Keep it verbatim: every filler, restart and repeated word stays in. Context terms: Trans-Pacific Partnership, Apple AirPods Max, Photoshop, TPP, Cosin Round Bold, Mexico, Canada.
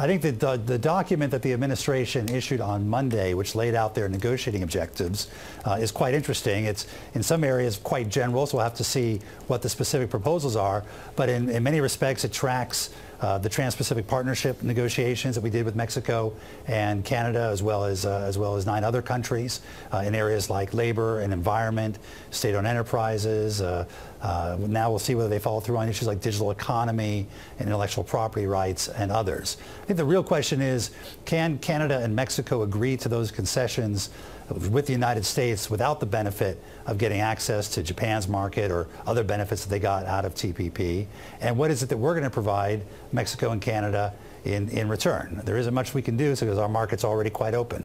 I think that the, the document that the administration issued on Monday, which laid out their negotiating objectives, uh, is quite interesting. It's in some areas quite general, so we'll have to see what the specific proposals are. But in, in many respects, it tracks Uh, the Trans-Pacific Partnership negotiations that we did with Mexico and Canada, as well as uh, as well as nine other countries uh, in areas like labor and environment, state-owned enterprises. Uh, uh, now we'll see whether they follow through on issues like digital economy and intellectual property rights and others. I think the real question is, can Canada and Mexico agree to those concessions with the United States without the benefit of getting access to Japan's market or other benefits that they got out of T P P? And what is it that we're going to provide Mexico and Canada in, in return? There isn't much we can do, so because our market's already quite open.